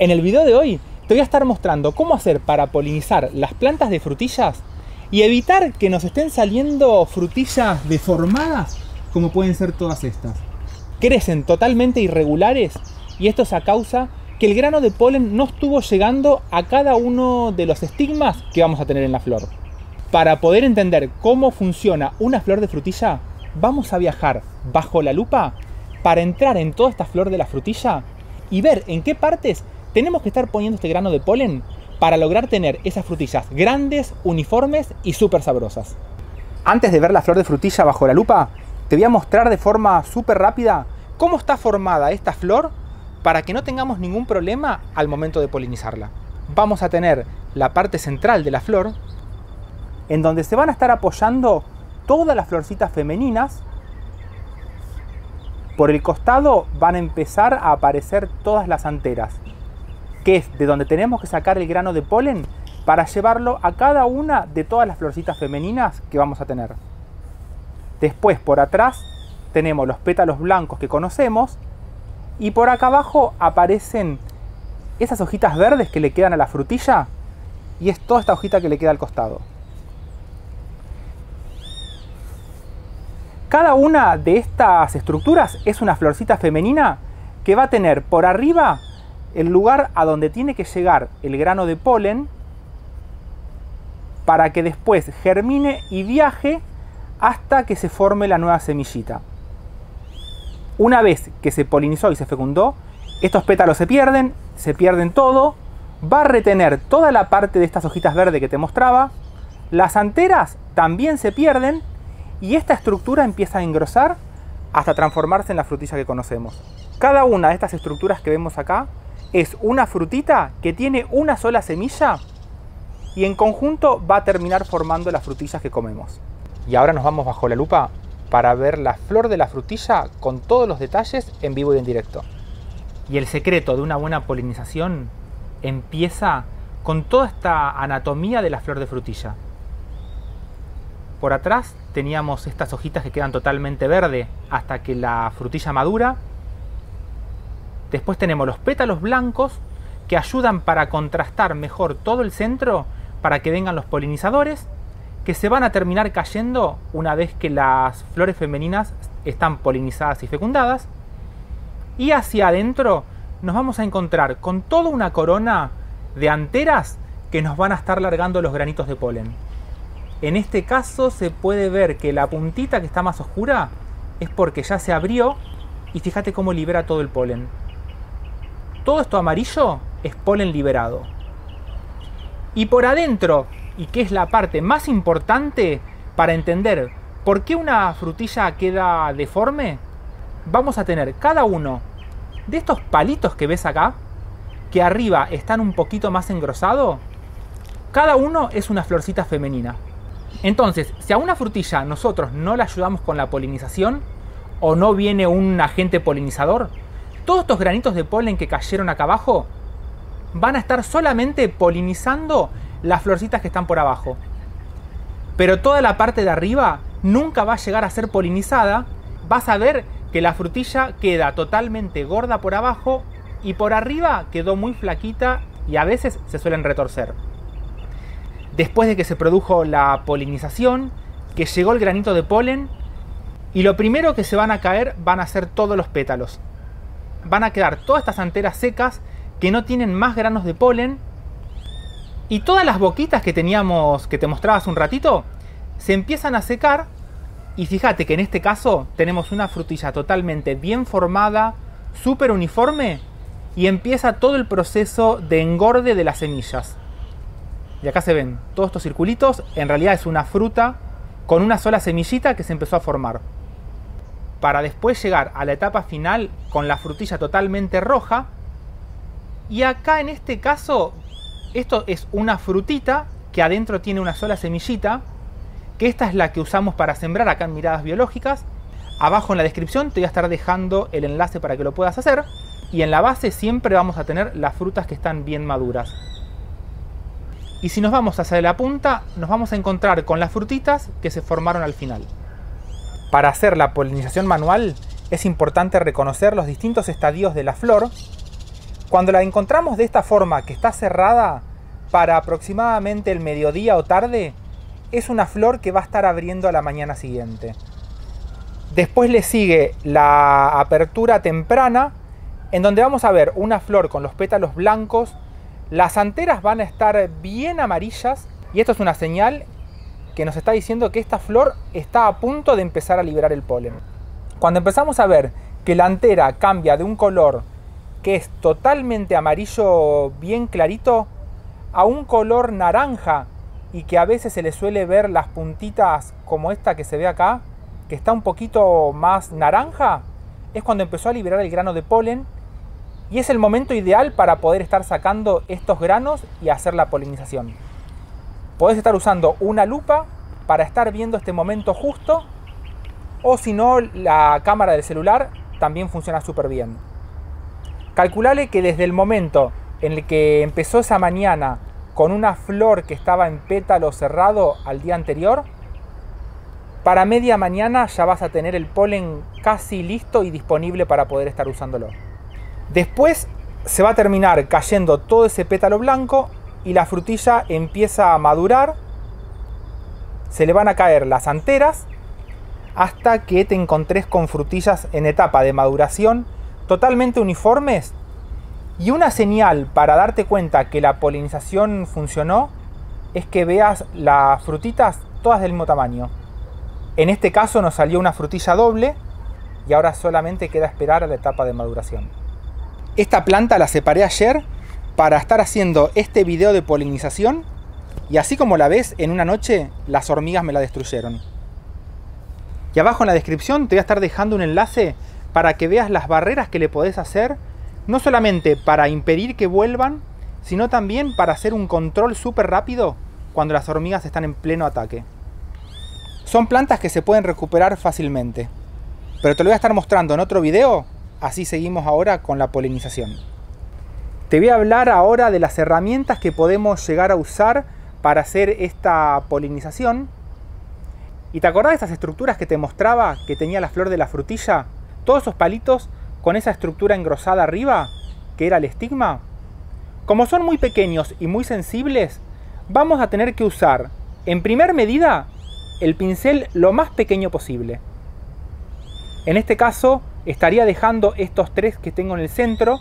En el video de hoy te voy a estar mostrando cómo hacer para polinizar las plantas de frutillas y evitar que nos estén saliendo frutillas deformadas como pueden ser todas estas. Crecen totalmente irregulares y esto es a causa que el grano de polen no estuvo llegando a cada uno de los estigmas que vamos a tener en la flor. Para poder entender cómo funciona una flor de frutilla, vamos a viajar bajo la lupa para entrar en toda esta flor de la frutilla y ver en qué partes tenemos que estar poniendo este grano de polen para lograr tener esas frutillas grandes, uniformes y súper sabrosas. Antes de ver la flor de frutilla bajo la lupa, te voy a mostrar de forma súper rápida cómo está formada esta flor para que no tengamos ningún problema al momento de polinizarla. Vamos a tener la parte central de la flor, en donde se van a estar apoyando todas las florcitas femeninas. Por el costado van a empezar a aparecer todas las anteras, que es de donde tenemos que sacar el grano de polen para llevarlo a cada una de todas las florcitas femeninas que vamos a tener. Después, por atrás, tenemos los pétalos blancos que conocemos y por acá abajo aparecen esas hojitas verdes que le quedan a la frutilla y es toda esta hojita que le queda al costado. Cada una de estas estructuras es una florcita femenina que va a tener por arriba el lugar a donde tiene que llegar el grano de polen para que después germine y viaje hasta que se forme la nueva semillita. Una vez que se polinizó y se fecundó, estos pétalos se pierden todo, va a retener toda la parte de estas hojitas verdes que te mostraba, las anteras también se pierden y esta estructura empieza a engrosar hasta transformarse en la frutilla que conocemos. Cada una de estas estructuras que vemos acá es una frutita que tiene una sola semilla y en conjunto va a terminar formando las frutillas que comemos. Y ahora nos vamos bajo la lupa para ver la flor de la frutilla con todos los detalles en vivo y en directo. Y el secreto de una buena polinización empieza con toda esta anatomía de la flor de frutilla. Por atrás teníamos estas hojitas que quedan totalmente verdes hasta que la frutilla madura. Después tenemos los pétalos blancos que ayudan para contrastar mejor todo el centro para que vengan los polinizadores que se van a terminar cayendo una vez que las flores femeninas están polinizadas y fecundadas. Y hacia adentro nos vamos a encontrar con toda una corona de anteras que nos van a estar largando los granitos de polen. En este caso se puede ver que la puntita que está más oscura es porque ya se abrió y fíjate cómo libera todo el polen. Todo esto amarillo es polen liberado. Y por adentro, y que es la parte más importante para entender por qué una frutilla queda deforme, vamos a tener cada uno de estos palitos que ves acá, que arriba están un poquito más engrosados, cada uno es una florcita femenina. Entonces, si a una frutilla nosotros no la ayudamos con la polinización o no viene un agente polinizador, todos estos granitos de polen que cayeron acá abajo van a estar solamente polinizando las florcitas que están por abajo. Pero toda la parte de arriba nunca va a llegar a ser polinizada. Vas a ver que la frutilla queda totalmente gorda por abajo y por arriba quedó muy flaquita y a veces se suelen retorcer. Después de que se produjo la polinización, que llegó el granito de polen, y lo primero que se van a caer van a ser todos los pétalos. Van a quedar todas estas anteras secas que no tienen más granos de polen, y todas las boquitas que teníamos, que te mostraba hace un ratito, se empiezan a secar, y fíjate que en este caso tenemos una frutilla totalmente bien formada, súper uniforme, y empieza todo el proceso de engorde de las semillas. Y acá se ven todos estos circulitos, en realidad es una fruta con una sola semillita que se empezó a formar. Para después llegar a la etapa final con la frutilla totalmente roja. Y acá en este caso, esto es una frutita que adentro tiene una sola semillita, que esta es la que usamos para sembrar acá en Miradas Biológicas. Abajo en la descripción te voy a estar dejando el enlace para que lo puedas hacer. Y en la base siempre vamos a tener las frutas que están bien maduras. Y si nos vamos hacia la punta, nos vamos a encontrar con las frutitas que se formaron al final. Para hacer la polinización manual, es importante reconocer los distintos estadios de la flor Cuando la encontramos de esta forma, que está cerrada, para aproximadamente el mediodía o tarde, es una flor que va a estar abriendo a la mañana siguiente. Después le sigue la apertura temprana, en donde vamos a ver una flor con los pétalos blancos. Las anteras van a estar bien amarillas y esto es una señal que nos está diciendo que esta flor está a punto de empezar a liberar el polen. Cuando empezamos a ver que la antera cambia de un color que es totalmente amarillo bien clarito a un color naranja y que a veces se le suele ver las puntitas como esta que se ve acá, que está un poquito más naranja, es cuando empezó a liberar el grano de polen y es el momento ideal para poder estar sacando estos granos y hacer la polinización. Podés estar usando una lupa para estar viendo este momento justo o si no la cámara del celular también funciona súper bien. Calculale que desde el momento en el que empezó esa mañana con una flor que estaba en pétalo cerrado al día anterior, para media mañana ya vas a tener el polen casi listo y disponible para poder estar usándolo. Después se va a terminar cayendo todo ese pétalo blanco y la frutilla empieza a madurar, se le van a caer las anteras hasta que te encontres con frutillas en etapa de maduración totalmente uniformes. Y una señal para darte cuenta que la polinización funcionó es que veas las frutitas todas del mismo tamaño. En este caso nos salió una frutilla doble y ahora solamente queda esperar a la etapa de maduración. Esta planta la separé ayer para estar haciendo este video de polinización y así como la ves, en una noche las hormigas me la destruyeron. Y abajo en la descripción te voy a estar dejando un enlace para que veas las barreras que le podés hacer, no solamente para impedir que vuelvan, sino también para hacer un control súper rápido cuando las hormigas están en pleno ataque. Son plantas que se pueden recuperar fácilmente, pero te lo voy a estar mostrando en otro video, así seguimos ahora con la polinización. Te voy a hablar ahora de las herramientas que podemos llegar a usar para hacer esta polinización. ¿Y te acordás de esas estructuras que te mostraba que tenía la flor de la frutilla? Todos esos palitos con esa estructura engrosada arriba, que era el estigma. Como son muy pequeños y muy sensibles, vamos a tener que usar, en primer medida, el pincel lo más pequeño posible. En este caso, estaría dejando estos tres que tengo en el centro,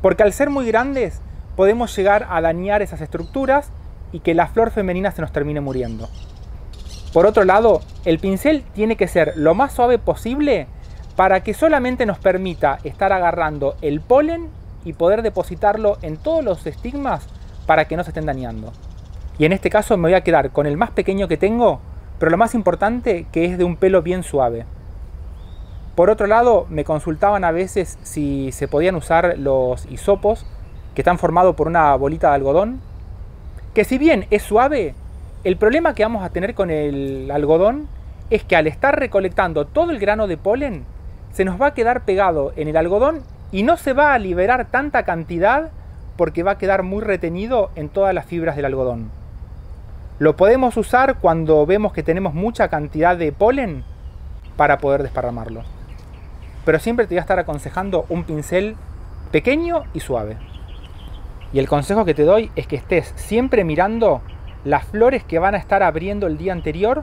porque al ser muy grandes, podemos llegar a dañar esas estructuras y que la flor femenina se nos termine muriendo. Por otro lado, el pincel tiene que ser lo más suave posible para que solamente nos permita estar agarrando el polen y poder depositarlo en todos los estigmas para que no se estén dañando. Y en este caso me voy a quedar con el más pequeño que tengo, pero lo más importante que es de un pelo bien suave. Por otro lado, me consultaban a veces si se podían usar los hisopos, que están formados por una bolita de algodón, que si bien es suave, el problema que vamos a tener con el algodón es que al estar recolectando todo el grano de polen, se nos va a quedar pegado en el algodón y no se va a liberar tanta cantidad porque va a quedar muy retenido en todas las fibras del algodón. Lo podemos usar cuando vemos que tenemos mucha cantidad de polen para poder desparramarlo. Pero siempre te voy a estar aconsejando un pincel pequeño y suave. Y el consejo que te doy es que estés siempre mirando las flores que van a estar abriendo el día anterior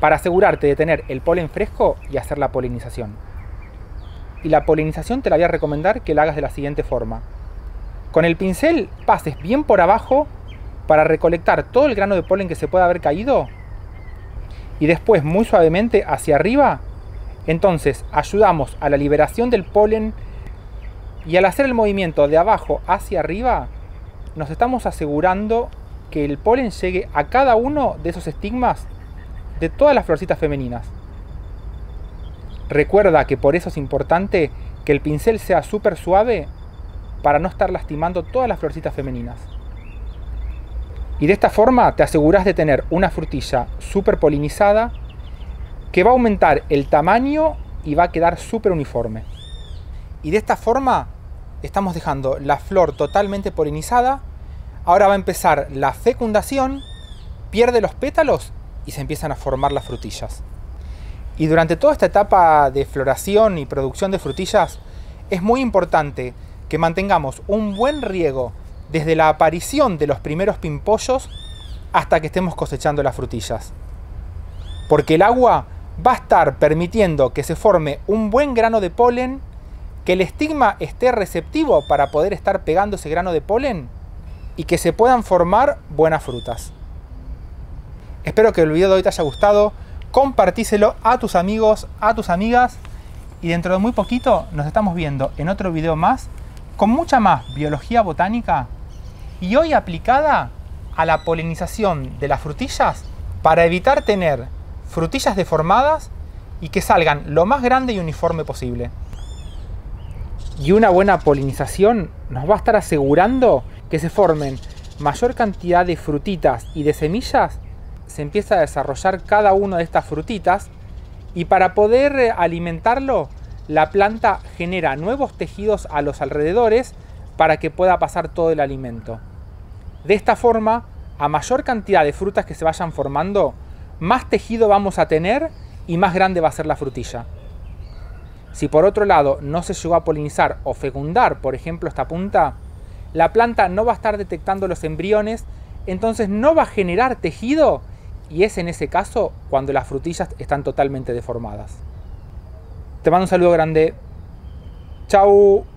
para asegurarte de tener el polen fresco y hacer la polinización. Y la polinización te la voy a recomendar que la hagas de la siguiente forma. Con el pincel pases bien por abajo para recolectar todo el grano de polen que se pueda haber caído y después muy suavemente hacia arriba. Entonces ayudamos a la liberación del polen y al hacer el movimiento de abajo hacia arriba nos estamos asegurando que el polen llegue a cada uno de esos estigmas de todas las florcitas femeninas. Recuerda que por eso es importante que el pincel sea súper suave para no estar lastimando todas las florcitas femeninas. Y de esta forma te aseguras de tener una frutilla súper polinizada que va a aumentar el tamaño y va a quedar súper uniforme. Y de esta forma estamos dejando la flor totalmente polinizada. Ahora va a empezar la fecundación, pierde los pétalos y se empiezan a formar las frutillas. Y durante toda esta etapa de floración y producción de frutillas es muy importante que mantengamos un buen riego desde la aparición de los primeros pimpollos hasta que estemos cosechando las frutillas. Porque el agua va a estar permitiendo que se forme un buen grano de polen, que el estigma esté receptivo para poder estar pegando ese grano de polen y que se puedan formar buenas frutas. Espero que el video de hoy te haya gustado. Compartíselo a tus amigos, a tus amigas, y dentro de muy poquito nos estamos viendo en otro video más con mucha más biología botánica, y hoy aplicada a la polinización de las frutillas para evitar tener frutillas deformadas y que salgan lo más grande y uniforme posible. Y una buena polinización nos va a estar asegurando que se formen mayor cantidad de frutitas y de semillas. Se empieza a desarrollar cada una de estas frutitas, y para poder alimentarlo, la planta genera nuevos tejidos a los alrededores para que pueda pasar todo el alimento. De esta forma, a mayor cantidad de frutas que se vayan formando, más tejido vamos a tener y más grande va a ser la frutilla. Si por otro lado no se llegó a polinizar o fecundar, por ejemplo, esta punta, la planta no va a estar detectando los embriones, entonces no va a generar tejido, y es en ese caso cuando las frutillas están totalmente deformadas. Te mando un saludo grande. Chau.